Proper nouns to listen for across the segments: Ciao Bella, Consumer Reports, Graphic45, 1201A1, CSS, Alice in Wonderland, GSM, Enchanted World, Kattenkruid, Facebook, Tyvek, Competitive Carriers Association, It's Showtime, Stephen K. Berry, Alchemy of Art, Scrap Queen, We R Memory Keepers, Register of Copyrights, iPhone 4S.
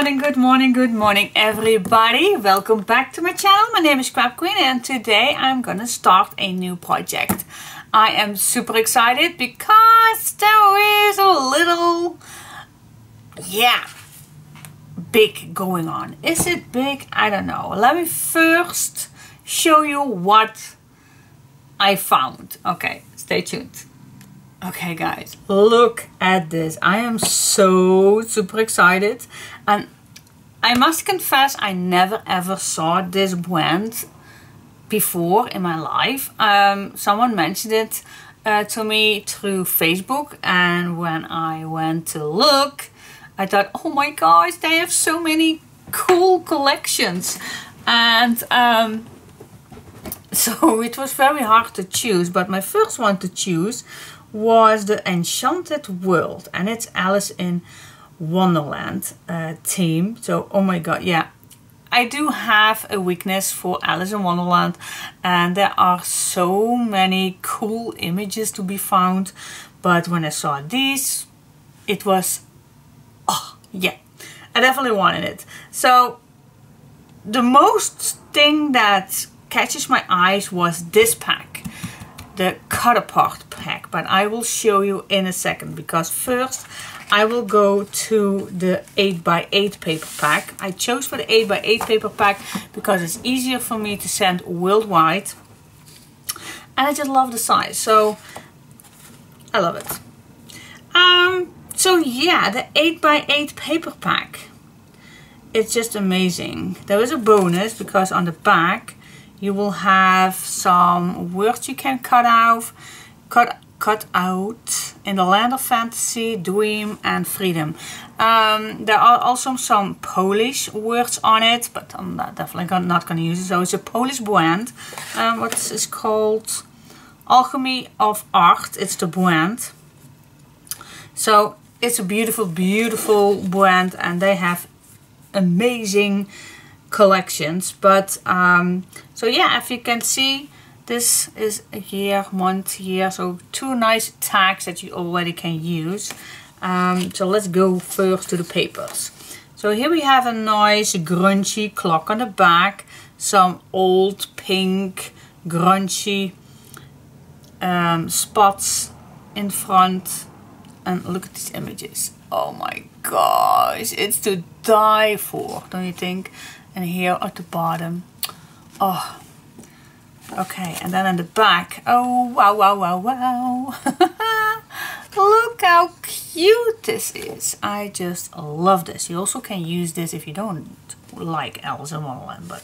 morning, good morning, good morning everybody. Welcome back to my channel. My name is Scrap Queen and today I'm gonna start a new project. I am super excited because there is a little, big going on. Is it big? I don't know. Let me first show you what I found. Okay, stay tuned. Okay guys, look at this. I am so super excited and I must confess I never ever saw this brand before in my life. Someone mentioned it to me through Facebook, and when I went to look I thought, oh my gosh, they have so many cool collections, and so it was very hard to choose, but my first one to choose was the Enchanted World, and it's Alice in Wonderland theme. So oh my god, yeah, I do have a weakness for Alice in Wonderland, and there are so many cool images to be found, but when I saw these it was, oh yeah, I definitely wanted it. So the most thing that catches my eyes was this pack, the cut apart pack, but I will show you in a second, because first I will go to the 8x8 paper pack. I chose for the 8x8 paper pack because it's easier for me to send worldwide, and I just love the size, so I love it. So yeah, the 8x8 paper pack, it's just amazing. There is a bonus because on the back you will have some words you can cut out in the land of fantasy, dream and freedom. There are also some Polish words on it, but I'm definitely not going to use it. So it's a Polish brand. What is this called? Alchemy of Art. It's the brand. So it's a beautiful, beautiful brand, and they have amazing collections. But so yeah, if you can see, this is a year, month, year, so two nice tags that you already can use. So let's go first to the papers. So here we have a nice grungy clock on the back, some old pink grungy spots in front, and look at these images. Oh my gosh, it's to die for, don't you think? And here at the bottom, oh, okay, and then in the back, oh wow, wow, wow, wow. Look how cute this is. I just love this. You also can use this if you don't like Alice in Wonderland, but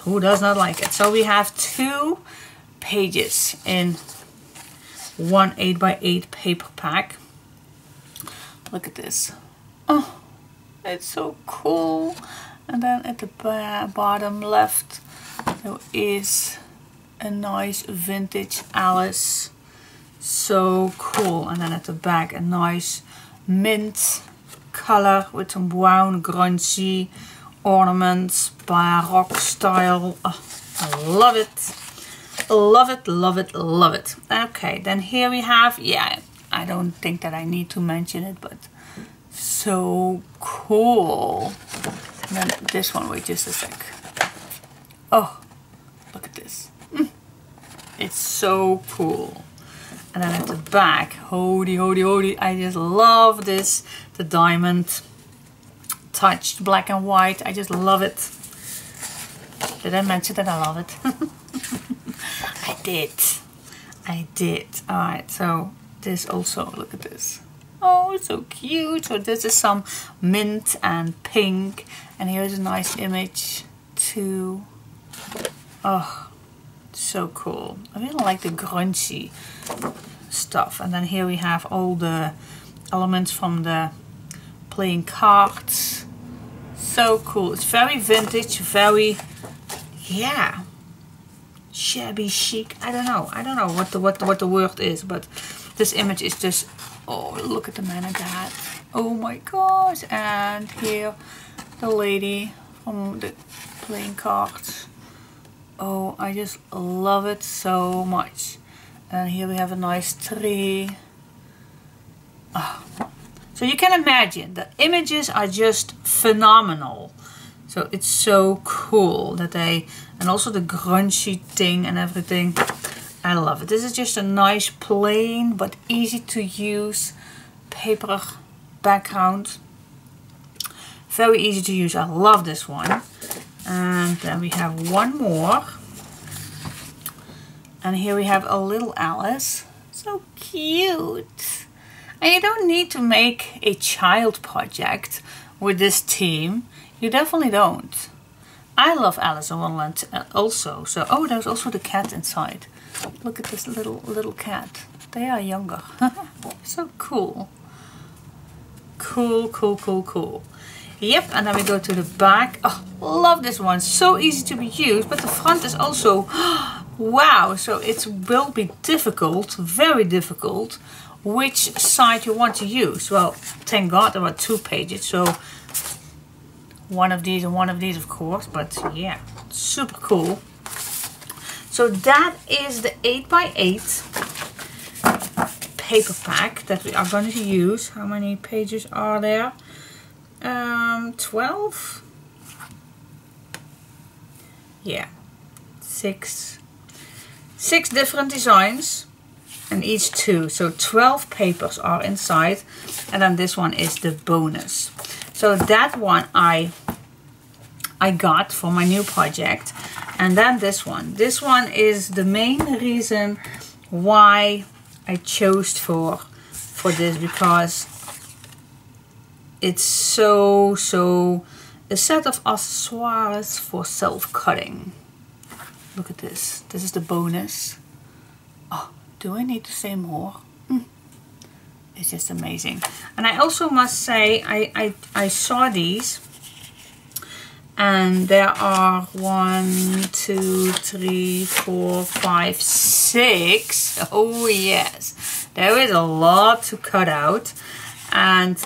who does not like it? So we have two pages in one 8x8 paper pack. Look at this. Oh, it's so cool. And then at the bottom left, there is a nice vintage Alice. So cool. And then at the back, a nice mint color with some brown grungy ornaments, baroque style. Oh, I love it. Love it, love it, love it. Okay, then here we have, yeah, I don't think that I need to mention it, but so cool. And then this one, wait just a sec. Oh, look at this. It's so cool. And then at the back, holy, holy, holy, I just love this. The diamond touched black and white. I just love it. Did I mention that I love it? I did. I did. All right, so this also, look at this. Oh, it's so cute. So this is some mint and pink. And here's a nice image too. Oh, so cool. I really like the grungy stuff. And then here we have all the elements from the playing cards. So cool. It's very vintage, very, yeah, shabby chic. I don't know what the word is, but this image is just, oh, look at the man and the hat. Oh my gosh. And here the lady from the playing cards. Oh, I just love it so much. And here we have a nice tree. Oh. So you can imagine the images are just phenomenal. So it's so cool that they, and also the grungy thing and everything. I love it. This is just a nice plain but easy to use paper background. Very easy to use. I love this one. And then we have one more. And here we have a little Alice. So cute. And you don't need to make a child project with this theme. You definitely don't. I love Alice in Wonderland also. So, oh, there's also the cat inside. Look at this little cat. They are younger. So cool. Cool, cool, cool, cool. Yep, and then we go to the back. Oh, love this one. So easy to be used, but the front is also... wow, so it will be difficult, very difficult, which side you want to use. Well, thank God there are two pages, so one of these and one of these, of course, but yeah, super cool. So that is the 8x8 paper pack that we are going to use. How many pages are there? 12? Yeah, six different designs and each two, so 12 papers are inside, and then this one is the bonus. So that one I got for my new project, and then this one is the main reason why I chose for this, because it's so a set of accessoires for self-cutting. Look at this. This is the bonus. Oh, do I need to say more? It's just amazing. And I also must say, I saw these. And there are 1, 2, 3, 4, 5, 6. Oh, yes. There is a lot to cut out. And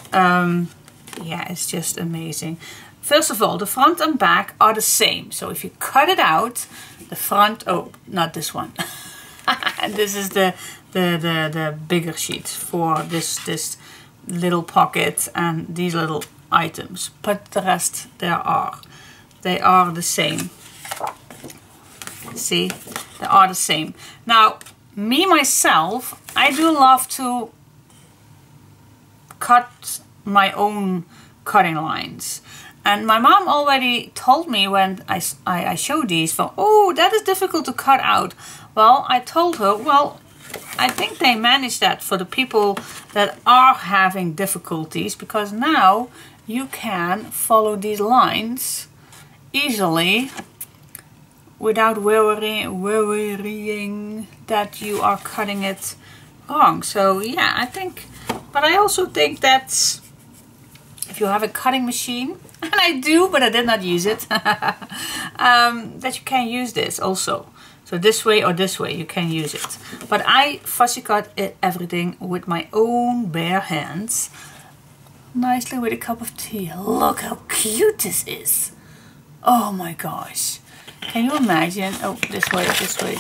yeah, it's just amazing. First of all, the front and back are the same. So if you cut it out, the front, oh, not this one. This is the bigger sheet for this little pocket and these little items. But the rest they are the same. See, they are the same. Now, me myself, I do love to cut my own cutting lines. And my mom already told me when I showed these, oh, that is difficult to cut out. Well, I told her, well, I think they manage that for the people that are having difficulties, because now you can follow these lines easily without worrying that you are cutting it wrong. So yeah, I think, but I also think that's, if you have a cutting machine, and I do, but I did not use it, that you can use this also. So this way or this way, you can use it. But I fussy cut everything with my own bare hands, nicely with a cup of tea. Look how cute this is. Oh my gosh. Can you imagine? Oh, this way, this way.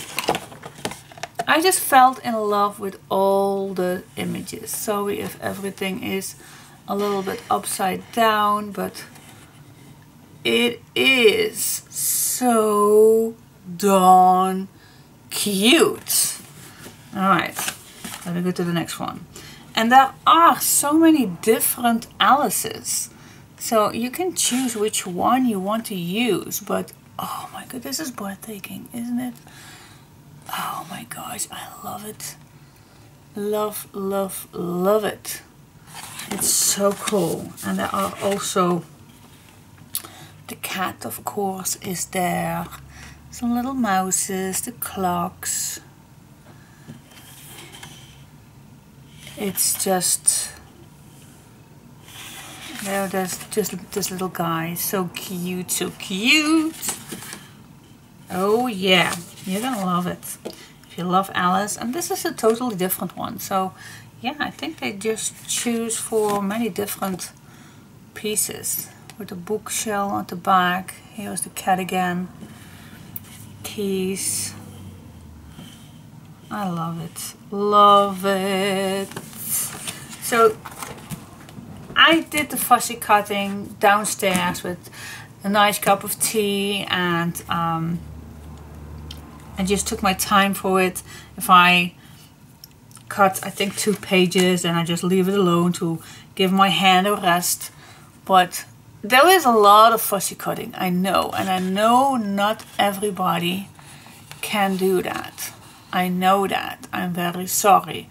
I just felt in love with all the images. Sorry if everything is a little bit upside down, but it is so darn cute. All right, let me go to the next one. And there are so many different Alices, so you can choose which one you want to use. But oh my god, this is breathtaking, isn't it? Oh my gosh, I love it. Love, love, love it. It's so cool. And there are also the cat, of course, is there. Some little mouses, the clocks. It's just... there's just this little guy. So cute, so cute. Oh yeah, you're gonna love it. If you love Alice. And this is a totally different one. So yeah, I think they just choose for many different pieces. With a bookshelf at the back. Here's the cat again. Keys. I love it. Love it. So I did the fussy cutting downstairs with a nice cup of tea, and I just took my time for it. If I cut, I think, 2 pages, and I just leave it alone to give my hand a rest. But there is a lot of fussy cutting, I know, and I know not everybody can do that. I know that. I'm very sorry,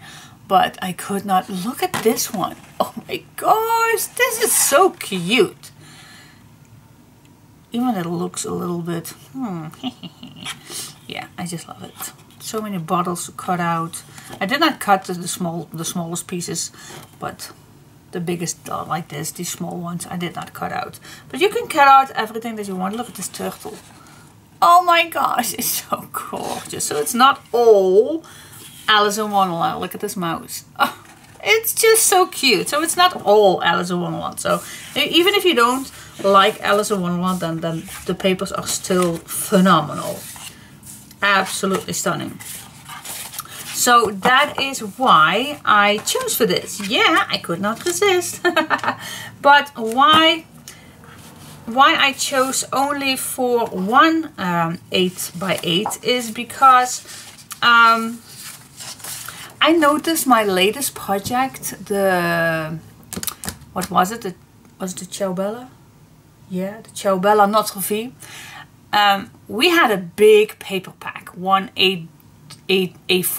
but I could not. Look at this one. Oh my gosh, this is so cute. Even it looks a little bit, yeah, I just love it. So many bottles to cut out. I did not cut the smallest pieces, but the biggest, like this, these small ones, I did not cut out. But you can cut out everything that you want. Look at this turtle. Oh my gosh, it's so gorgeous. So it's not all Alice in Wonderland. Look at this mouse. Oh, it's just so cute. So it's not all Alice in Wonderland. So even if you don't like Alice in Wonderland, then the papers are still phenomenal. Absolutely stunning. So that is why I chose for this. Yeah, I could not resist. But why I chose only for one 8x8 is because I noticed my latest project, the Ciao Bella? Yeah, the Ciao Bella Notre Vie. We had a big paper pack, one A4,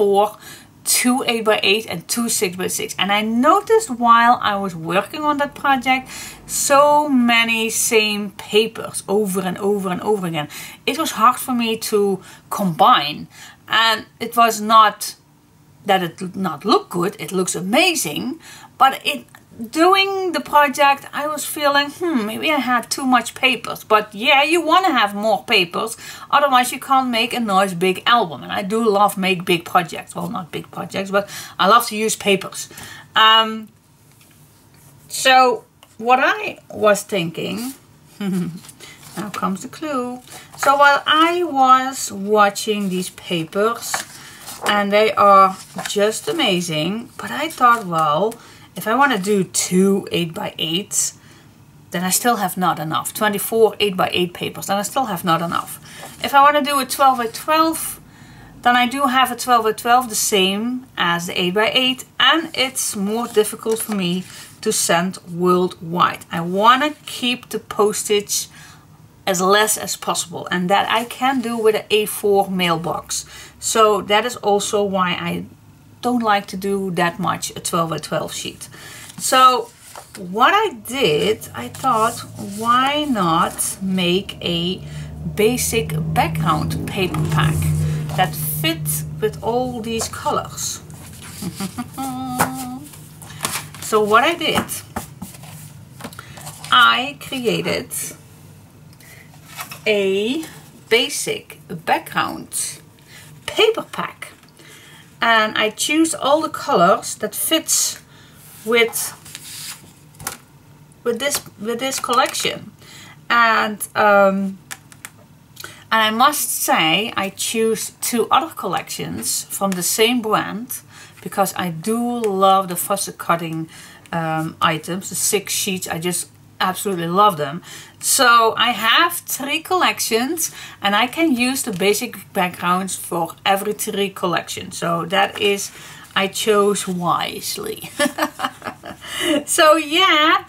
two 8x8 and two 6x6, and I noticed while I was working on that project so many same papers over and over and over again. It was hard for me to combine, and it was not that it did not look good, it looks amazing, but doing the project I was feeling, maybe I had too much papers. But yeah, you want to have more papers, otherwise you can't make a nice big album, and I do love make big projects. Well, not big projects, but I love to use papers. So what I was thinking, now comes the clue. So while I was watching these papers, and they are just amazing, but I thought, well, if I want to do two 8x8s, then I still have not enough. 24 8x8 papers, then I still have not enough. If I want to do a 12x12, then I do have a 12x12, the same as the 8x8, and it's more difficult for me to send worldwide. I want to keep the postage as less as possible, and that I can do with an A4 mailbox. So that is also why I don't like to do that much a 12x12 sheet. So what I did, I thought, why not make a basic background paper pack that fits with all these colors. So what I did, I created a basic background paper pack, and I choose all the colors that fits with this collection, and I must say I choose 2 other collections from the same brand, because I do love the fussy cutting items, the 6 sheets. I just absolutely love them. So I have 3 collections, and I can use the basic backgrounds for every 3 collections. So that is, I chose wisely. So yeah,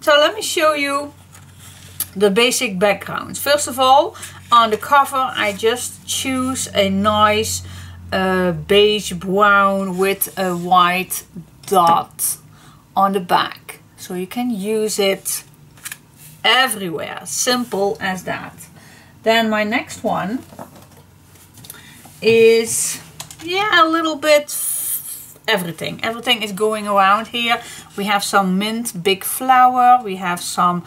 so let me show you the basic backgrounds. First of all, on the cover I just choose a nice beige brown with a white dot on the back. So you can use it everywhere, simple as that. Then my next one is, yeah, a little bit everything. Everything is going around here. We have some mint big flower, we have some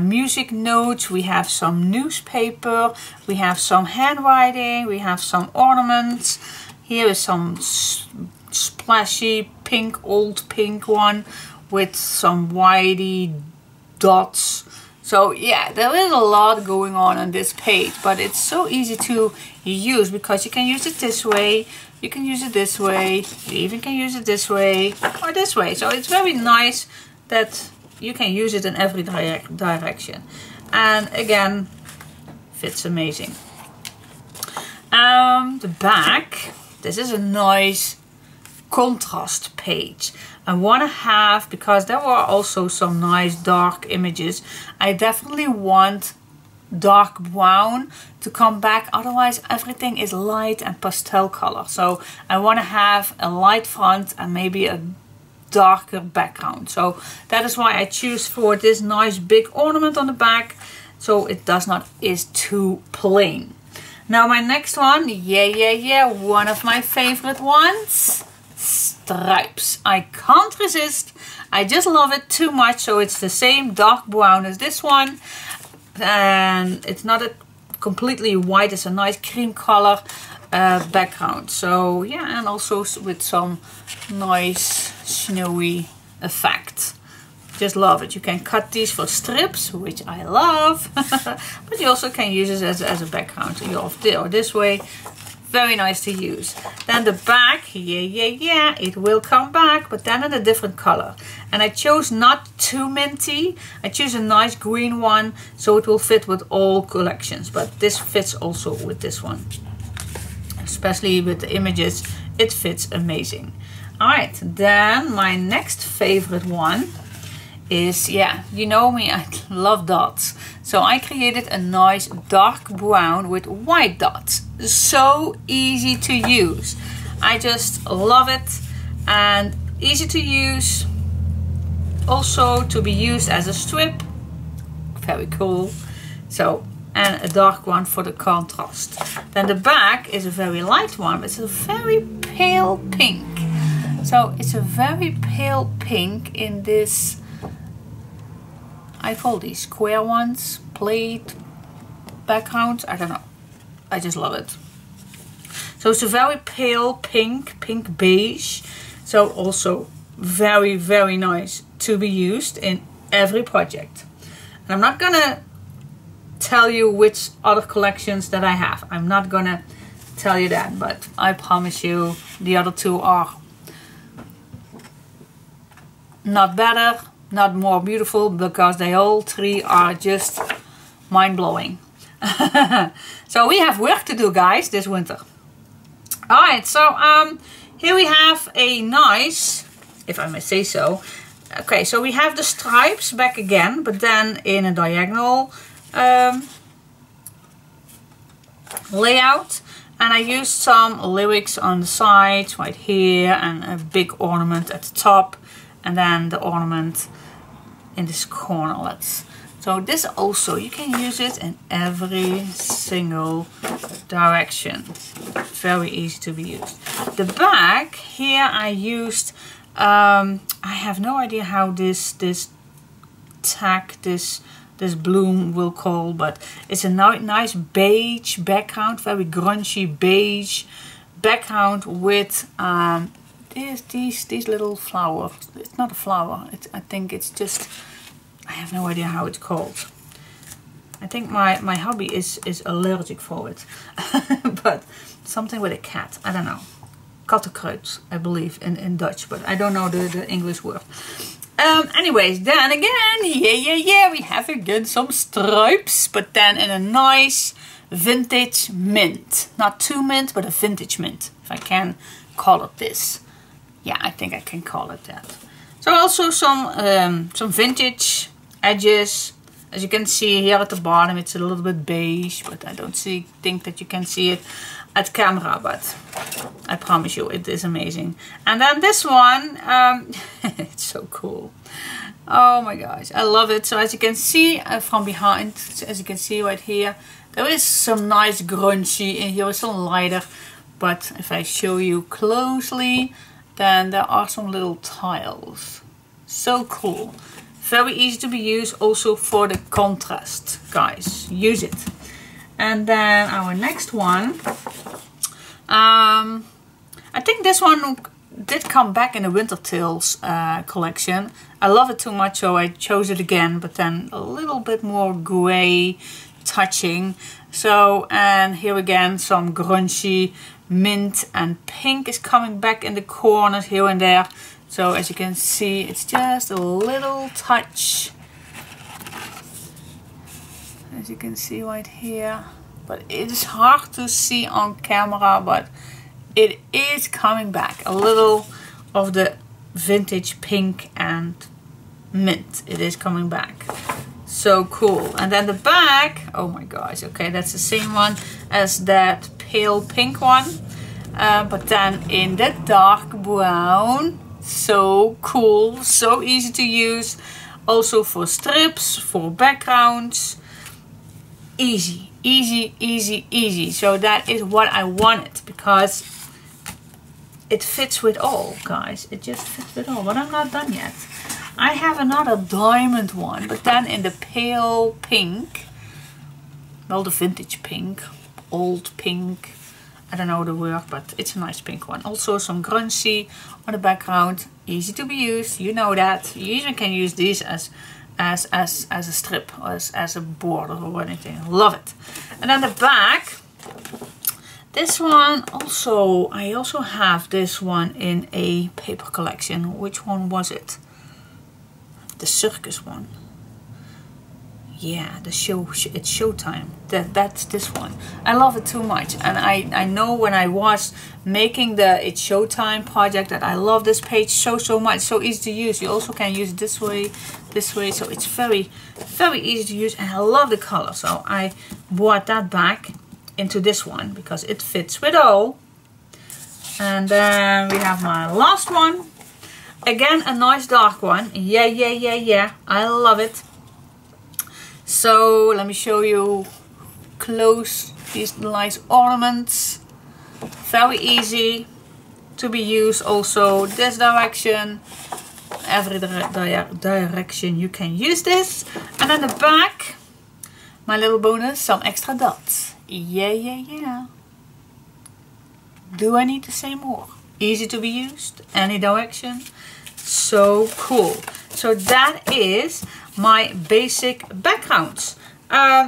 music notes, we have some newspaper, we have some handwriting, we have some ornaments. Here is some splashy pink, old pink one, with some whitey dots. So yeah, there is a lot going on this page, but it's so easy to use, because you can use it this way, You can use it this way, you even can use it this way or this way. So it's very nice that you can use it in every direction. And again, fits amazing. The back, this is a nice contrast page. I want to have, because there were also some nice dark images, I definitely want dark brown to come back, otherwise everything is light and pastel color. So I want to have a light front and maybe a darker background. So that is why I choose for this nice big ornament on the back, so it does not is too plain. Now my next one, one of my favorite ones, stripes. I can't resist, I just love it too much. So it's the same dark brown as this one, and it's not a completely white, it's a nice cream color background. So yeah, and also with some nice snowy effect. Just love it. You can cut these for strips, which I love, but you also can use it as a background or this way. Very nice to use. Then the back, it will come back, but then in a different color. And I chose not too minty. I choose a nice green one, so it will fit with all collections. But this fits also with this one, especially with the images. It fits amazing. All right, then my next favorite one is, yeah, you know me, I love dots. So I created a nice dark brown with white dots. So easy to use. I just love it, and easy to use. Also to be used as a strip. Very cool. So, and a dark one for the contrast. Then the back is a very light one, but it's a very pale pink. So it's a very pale pink in this, I call these square ones, plate backgrounds, I don't know. I just love it. So it's a very pale pink, pink beige. So also very, very nice to be used in every project. And I'm not gonna tell you which other collections that I have. I'm not gonna tell you that, but I promise you the other two are not better, not more beautiful, because they all three are just mind-blowing. So we have work to do, guys, this winter. All right, so here we have a nice, if I may say so, okay, so we have the stripes back again, but then in a diagonal layout. And I used some lyrics on the sides right here, and a big ornament at the top, and then the ornament in this corner. So this also, you can use it in every single direction. Very easy to be used. The back, here I used, I have no idea how this tag, this bloom will call, but it's a nice beige background, very grungy beige background with these little flowers. It's not a flower, I think it's just, I have no idea how it's called. I think my hubby is allergic for it. But something with a cat, I don't know. Kattenkruid, I believe in Dutch, but I don't know the English word. Anyways, then again, we have again some stripes, but then in a nice vintage mint. Not too mint, but a vintage mint, if I can call it this. Yeah, I think I can call it that. So also some vintage edges. As you can see here at the bottom, it's a little bit beige, but I don't think that you can see it at camera, but I promise you it is amazing. And then this one, it's so cool. Oh my gosh, I love it. So as you can see from behind, as you can see right here, there is some nice grungy, and here is some lighter, but if I show you closely, then there are some little tiles. So cool. Very easy to be used also for the contrast, guys. Use it. And then our next one. I think this one did come back in the Winter Tales collection. I love it too much, so I chose it again, but then a little bit more gray touching. So, and here again, some grungy mint and pink is coming back in the corners here and there. So as you can see, it's just a little touch, as you can see right here, but it is hard to see on camera, but it is coming back a little of the vintage pink and mint. It is coming back, so cool. And then the back, oh my gosh, okay, that's the same one as that pale pink one, but then in the dark brown. So cool, so easy to use, also for strips, for backgrounds. Easy, easy, easy, easy. So that is what I wanted, because it fits with all, guys. It just fits with all, but I'm not done yet. I have another diamond one, but then in the pale pink, well, the vintage pink, old pink, I don't know the word, but it's a nice pink one. Also some grungy on the background, easy to be used, you know that. You even can use these as a strip, or as a border or anything. Love it. And then the back, this one also, I also have this one in a paper collection. Which one was it? The circus one. Yeah, the show, It's Showtime. That's this one. I love it too much. And I know when I was making the It's Showtime project that I love this page so much. So easy to use. You also can use it this way. So it's very, very easy to use. And I love the color. So I brought that back into this one because it fits with all. And then we have my last one. Again, a nice dark one. Yeah. I love it. So let me show you close these nice ornaments. Very easy to be used. Also this direction, every direction you can use this. And then the back, my little bonus, some extra dots. Yeah. Do I need to say more? Easy to be used, any direction. So cool. So that is my basic backgrounds.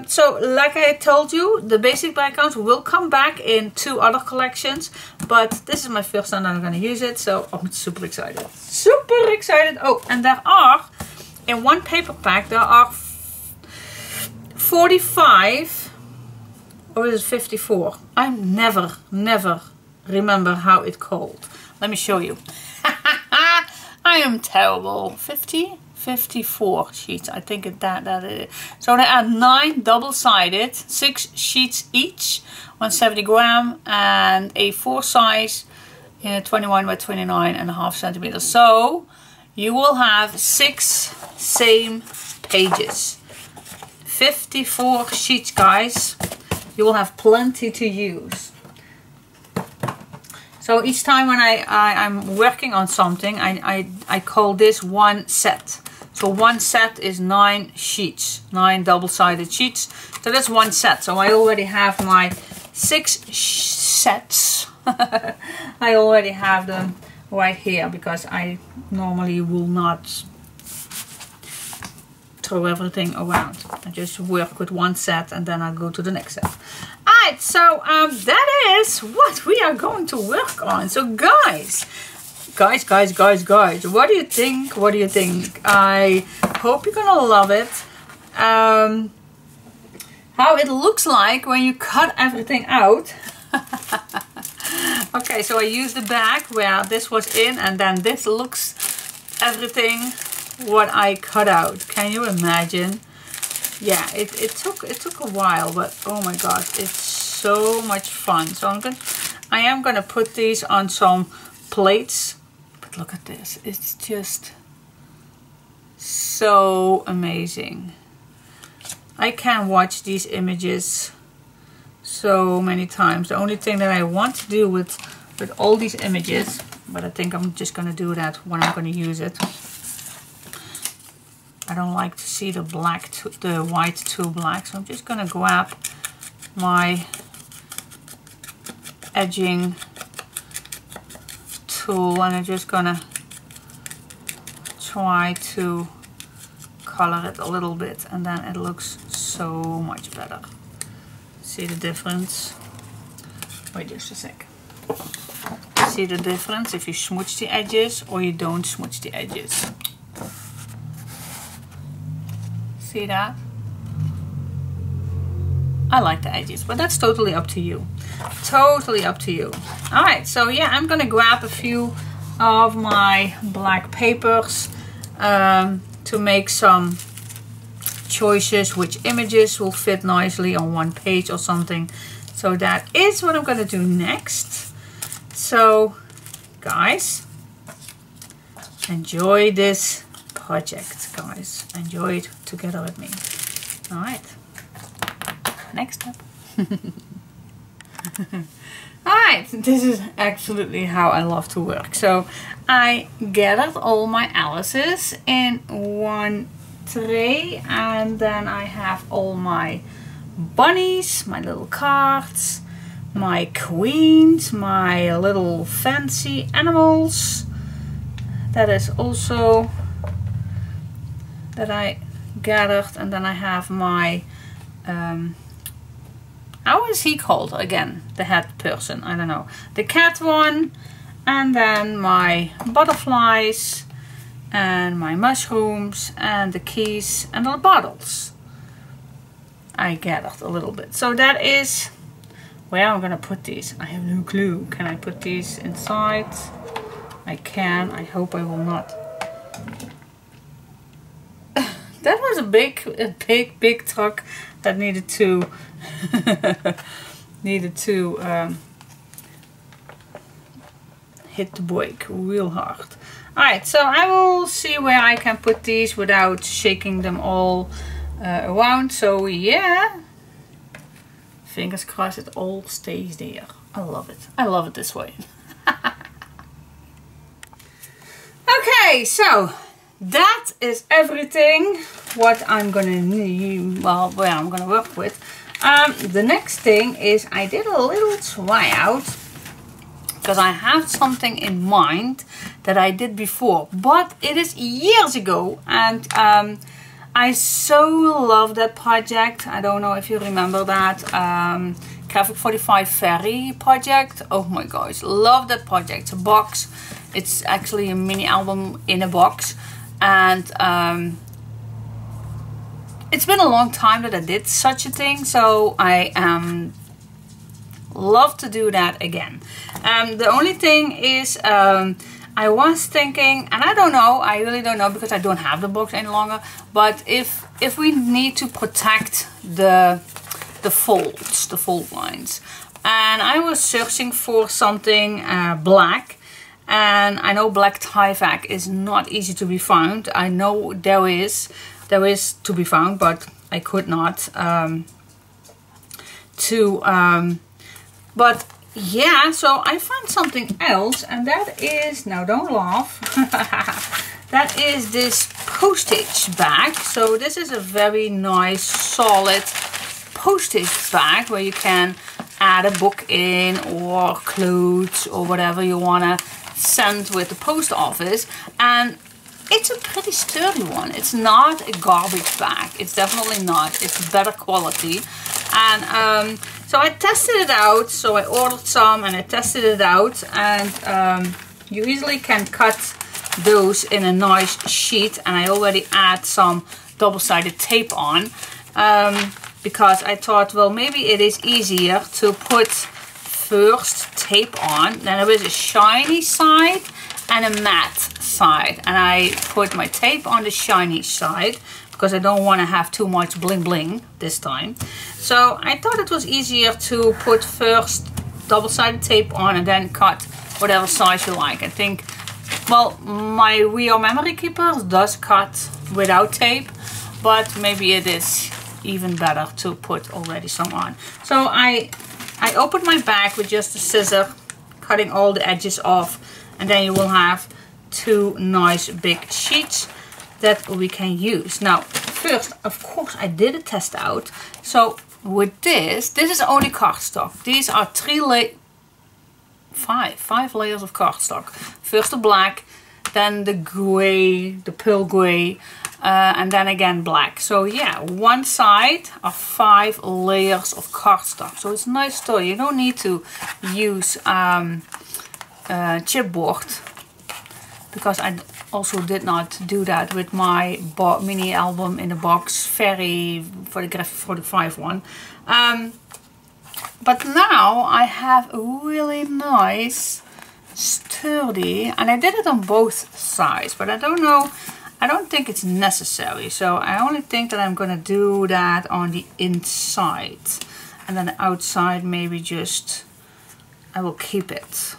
So like I told you, the basic backgrounds will come back in 2 other collections, but this is my first time that I'm going to use it, so I'm super excited. Super excited. Oh, and there are, in one paper pack, there are 45, or is it 54? I never remember how it's called. Let me show you. I am terrible. 54 sheets, I think that is it. So there are 9 double-sided, 6 sheets each, 170 gram and a A4 size, 21 by 29.5 centimeters. So you will have 6 same pages. 54 sheets, guys. You will have plenty to use. So each time when I'm working on something, I call this one set. So one set is 9 sheets, 9 double-sided sheets. So that's one set. So I already have my 6 sets. I already have them right here because I normally will not throw everything around. I just work with one set and then I go to the next set. Alright, so that is what we are going to work on. So guys, what do you think? What do you think? I hope you're gonna love it. How it looks like when you cut everything out. Okay, so I used the bag where this was in, and then this looks everything what I cut out. Can you imagine? Yeah, it took a while, but oh my god, it's so much fun. So I am gonna put these on some plates. But look at this, it's just so amazing. I can watch these images so many times. The only thing that I want to do with all these images, but I think I'm just gonna do that when I'm gonna use it. I don't like to see the black, the white too black, so I'm just gonna grab my edging tool and I'm just gonna try to color it a little bit, and then it looks so much better. See the difference? Wait just a sec. See the difference if you smudge the edges or you don't smudge the edges. See that? I like the edges, but that's totally up to you. Totally up to you. All right, so yeah, I'm gonna grab a few of my black papers to make some choices which images will fit nicely on one page or something. So that is what I'm gonna do next. So guys, enjoy this project, guys. Enjoy it together with me. All right. Next up. Alright, this is absolutely how I love to work. So I gathered all my Alices in one tray, and then I have all my bunnies, my little cards, my queens, my little fancy animals. That is also that I gathered, and then I have my how is he called again? The head person, I don't know. The cat one, and then my butterflies, and my mushrooms, and the keys, and the bottles. I gathered a little bit. So that is where I'm gonna put these. I have no clue. Can I put these inside? I can. I hope I will not. That was a big truck that needed to hit the brake real hard. All right, so I will see where I can put these without shaking them all around. So yeah, fingers crossed it all stays there. I love it. I love it this way. Okay, so that is everything what I'm gonna need, well, where I'm gonna work with. The next thing is I did a little tryout because I have something in mind that I did before, but it is years ago, and I so love that project. I don't know if you remember that Graphic45 Fairy project. Oh my gosh, love that project. It's a box. It's actually a mini album in a box. And it's been a long time that I did such a thing, so I love to do that again. The only thing is I was thinking, and I don't know, I really don't know because I don't have the box any longer, but if we need to protect the folds, the fold lines, and I was searching for something black. And I know black tyvek is not easy to be found. I know there is to be found, but I could not. But yeah, so I found something else, and that is, now don't laugh. That is this postage bag. So this is a very nice, solid postage bag where you can add a book in or clothes or whatever you wanna sent with the post office, and it's a pretty sturdy one. It's not a garbage bag, it's definitely not. It's better quality, and so I tested it out. So I ordered some and I tested it out, and you easily can cut those in a nice sheet, and I already add some double-sided tape on because I thought, well, maybe it is easier to put first tape on. Then there is a shiny side and a matte side, and I put my tape on the shiny side because I don't want to have too much bling bling this time. So I thought it was easier to put first double-sided tape on and then cut whatever size you like. I think, well, my We R Memory Keepers does cut without tape, but maybe it is even better to put already some on. So I opened my bag with just a scissor, cutting all the edges off, and then you will have two nice big sheets that we can use. Now, first, of course, I did a test out. So with this is only cardstock. These are five layers of cardstock. First the black, then the gray, the pearl gray, and then again black. So yeah, one side of 5 layers of cardstock. So it's a nice toy. You don't need to use chipboard, because I also did not do that with my mini album in the box, very for the Graphic45 one. But now I have a really nice sturdy, and I did it on both sides, but I don't know, I don't think it's necessary, so I only think that I'm gonna do that on the inside, and then the outside maybe just I will keep it.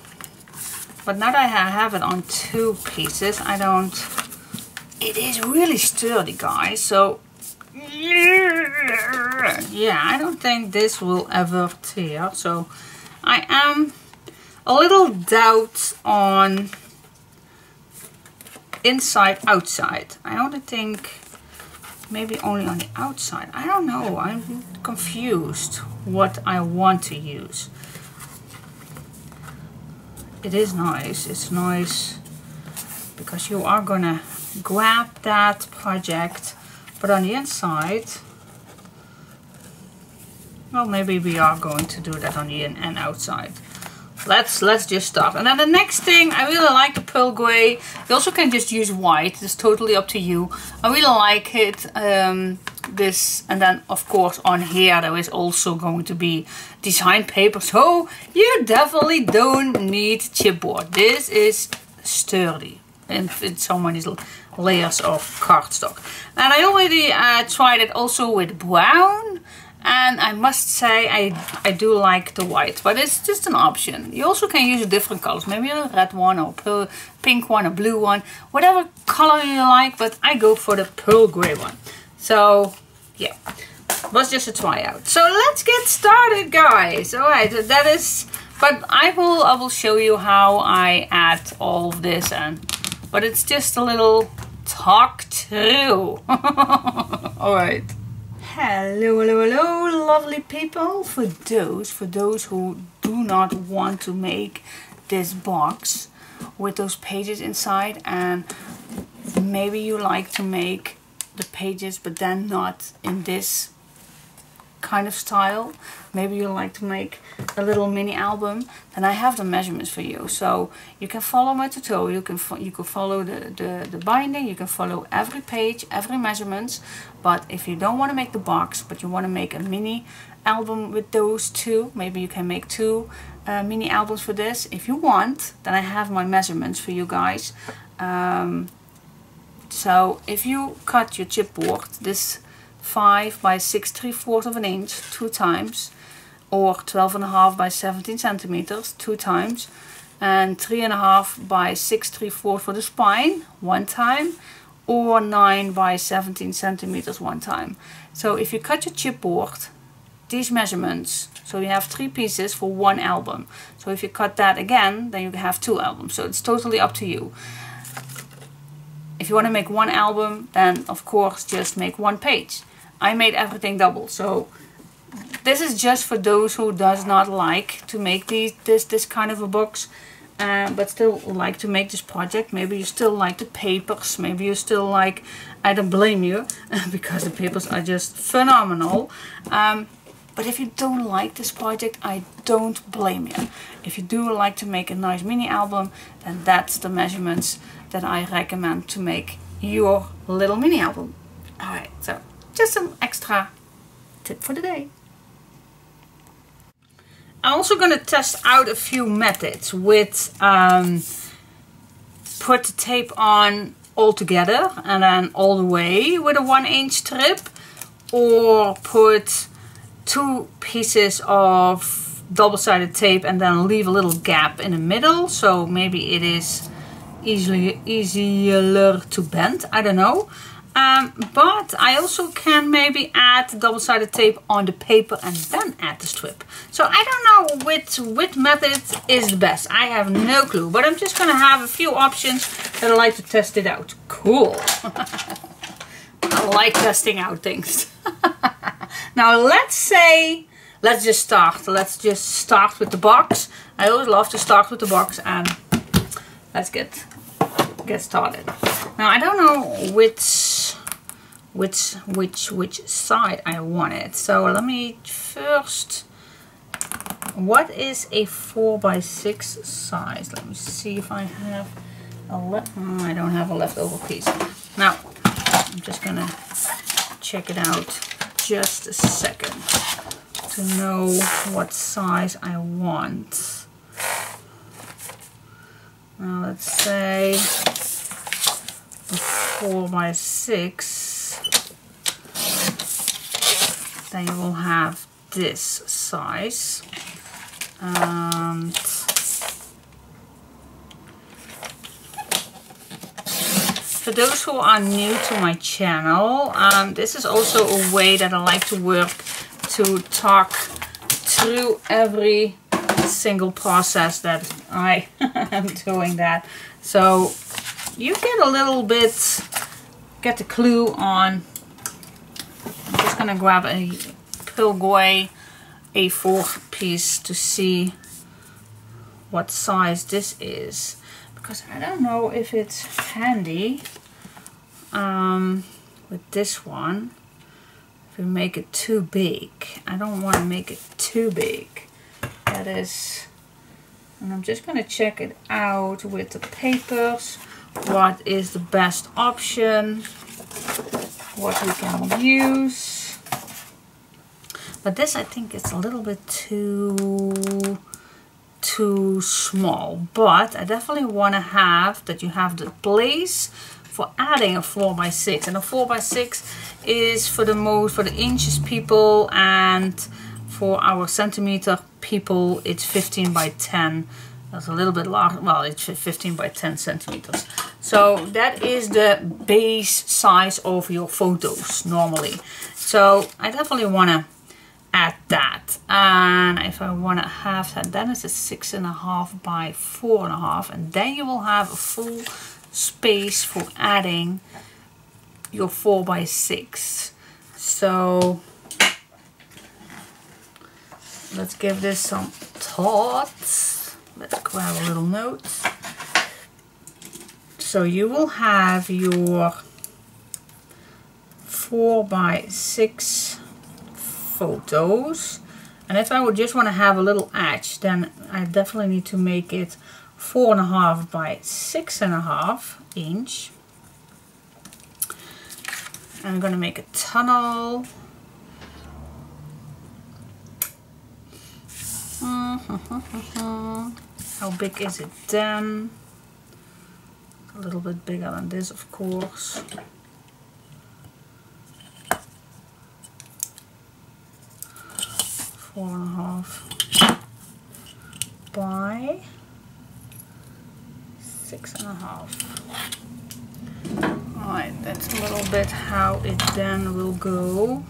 But now that I have it on 2 pieces, I don't, it is really sturdy, guys, so yeah, I don't think this will ever tear. So I am a little doubt on inside, outside. I only think maybe only on the outside. I don't know, I'm confused what I want to use. It is nice, it's nice, because you are gonna grab that project. But on the inside, well, maybe we are going to do that on the in and outside. Let's just start. And then the next thing, I really like the pearl gray. You also can just use white. It's totally up to you. I really like it. This, and then of course on here there is also going to be design paper. So you definitely don't need chipboard. This is sturdy, and it's so many layers of cardstock. And I already tried it also with brown, and I must say I do like the white, but it's just an option. You also can use different colors, maybe a red one or a pink one, a blue one, whatever color you like, but I go for the pearl gray one. So yeah, it was just a tryout. So let's get started, guys. All right, that is, but I will show you how I add all of this, and but it's just a little talk through. All right. Hello, hello, hello, lovely people. For those who do not want to make this box with those pages inside, and maybe you like to make the pages but then not in this kind of style, maybe you like to make a little mini album, then I have the measurements for you, so you can follow my tutorial. You can follow the binding, you can follow every page, every measurements. But if you don't want to make the box but you want to make a mini album with those 2, maybe you can make 2 mini albums for this if you want, then I have my measurements for you guys. So if you cut your chipboard, this 5 by 6 3/4 of an inch 2 times, or 12.5 by 17 centimeters 2 times, and 3.5 by 6 3/4 for the spine 1 time, or 9 by 17 centimeters 1 time. So if you cut your chipboard, these measurements, so you have 3 pieces for 1 album. So if you cut that again, then you have 2 albums. So it's totally up to you. If you want to make 1 album, then of course just make 1 page. I made everything double, so this is just for those who does not like to make this kind of a box, but still like to make this project. Maybe you still like the papers, maybe you still like, I don't blame you, because the papers are just phenomenal. But if you don't like this project, I don't blame you. If you do like to make a nice mini album, then that's the measurements that I recommend to make your little mini album. All right, so just some extra tip for the day. I'm also gonna test out a few methods with put the tape on all together and then all the way with a 1-inch strip, or put 2 pieces of double-sided tape and then leave a little gap in the middle, so maybe it is easier to bend, I don't know. But I also can maybe add double-sided tape on the paper and then add the strip. So I don't know which method is the best. I have no clue, but I'm just gonna have a few options that I like to test it out. Cool. I like testing out things. Now let's just start. Let's just start with the box. I always love to start with the box, and let's get get started. Now I don't know which side I want it. So let me first, what is a 4x6 size? Let me see if I have a left, I don't have a leftover piece. Now I'm just gonna check it out just a second to know what size I want. Now let's say 4x6, then you will have this size, and for those who are new to my channel, this is also a way that I like to work to talk through every single process that I am doing that. So you get a little bit, get the clue on. I'm just gonna grab a Pilgway A4 piece to see what size this is, because I don't know if it's handy with this one, if we make it too big. I don't want to make it too big. That is, and I'm just going to check it out with the papers, what is the best option, what we can use. But this, I think it's a little bit too small, but I definitely want to have that you have the place for adding a 4x6, and a 4x6 is for the most, for the inches people, and for our centimeter people it's 15 by 10. That's a little bit larger. Well, it's 15 by 10 centimeters. So that is the base size of your photos normally. So I definitely want to add that. And if I want to have that, then it's a 6.5 by 4.5, and then you will have a full space for adding your 4x6. So let's give this some thoughts. Let's grab a little note. So you will have your 4x6 photos. And if I would just want to have a little edge, then I definitely need to make it 4.5 by 6.5 inch. I'm going to make a tunnel. How big is it then? A little bit bigger than this, of course. Four and a half by 6.5. Alright, that's a little bit how it then will go.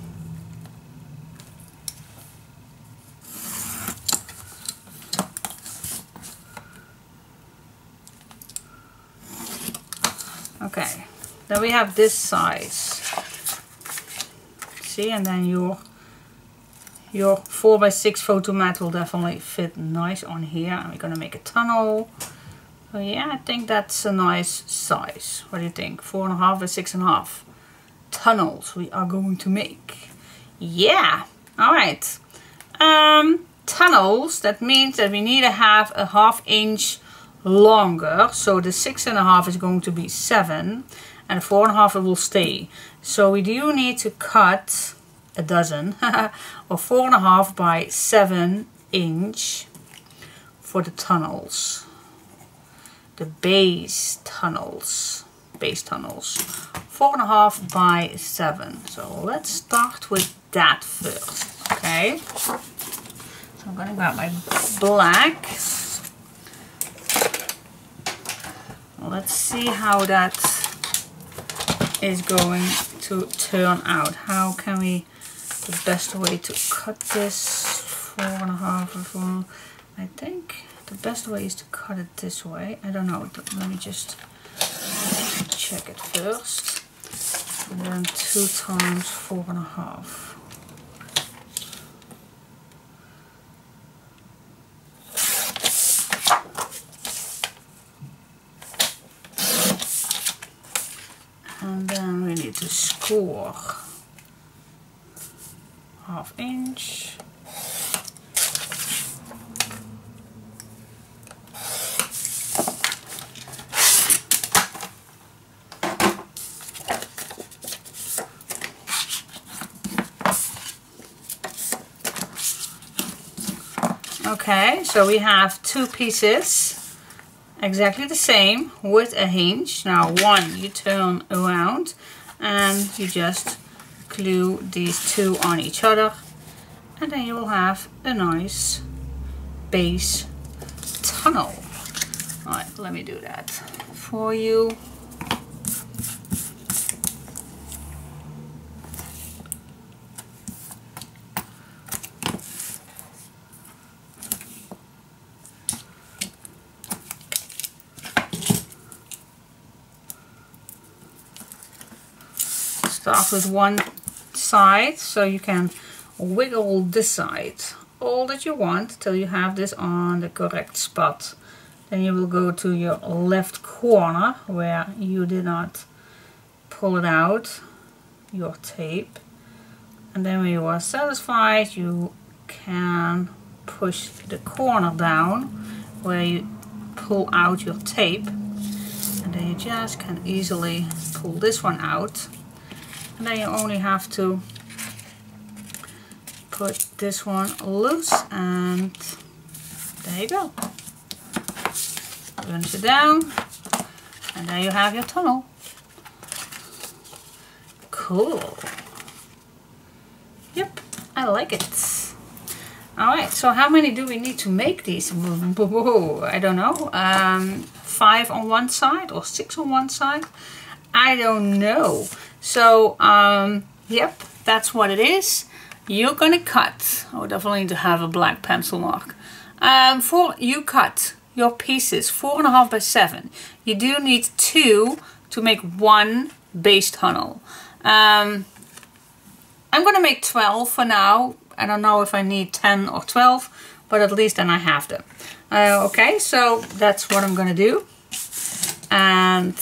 Okay, then we have this size. See, and then your 4x6 photo mat will definitely fit nice on here. And we're gonna make a tunnel. So yeah, I think that's a nice size. What do you think? 4.5 by 6.5 tunnels we are going to make. Yeah. All right. Tunnels. That means that we need to have a 1/2 inch. Longer, so the 6.5 is going to be 7, and 4.5 it will stay. So we do need to cut a dozen or 4.5 by 7 inch for the tunnels, the base tunnels, 4.5 by 7. So let's start with that first. Okay, so I'm gonna grab my black. Let's see how that is going to turn out. How can we, the best way to cut this, 4.5 and 4, I think the best way is to cut it this way. I don't know, let me just check it first. And then 2 times 4.5. and then we need to score 1/2 inch. Okay, so we have two pieces exactly the same with a hinge. Now one you turn around and you just glue these two on each other, and then you will have a nice base tunnel. All right, let me do that for you. Start with one side, so you can wiggle this side all that you want till you have this on the correct spot. Then you will go to your left corner where you did not pull it out, your tape, and then when you are satisfied you can push the corner down where you pull out your tape, and then you just can easily pull this one out. And then you only have to put this one loose, and there you go. Bunch it down, and there you have your tunnel. Cool. Yep, I like it. Alright, so how many do we need to make these? I don't know. 5 on one side or 6 on one side? I don't know. So, yep, that's what it is. You're gonna cut. I would definitely need to have a black pencil mark. You cut your pieces 4.5 by 7. You do need 2 to make one base tunnel. I'm gonna make 12 for now. I don't know if I need 10 or 12, but at least then I have them. Okay, so that's what I'm gonna do. And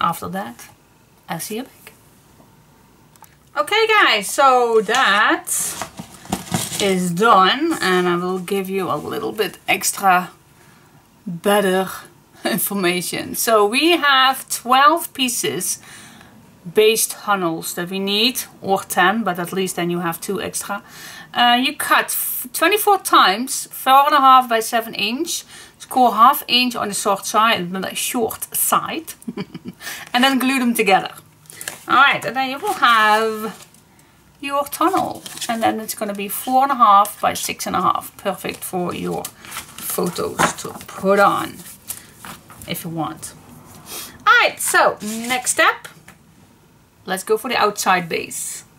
after that, I'll see you back. Okay guys, so that is done, and I will give you a little bit extra better information. So we have 12 pieces base tunnels that we need, or 10, but at least then you have 2 extra. You cut 24 times, 4.5 by 7 inch, score 1/2 inch on the short side, and then glue them together. Alright, and then you will have your tunnel, and then it's going to be 4.5 by 6.5, perfect for your photos to put on if you want. Alright, so next step, let's go for the outside base.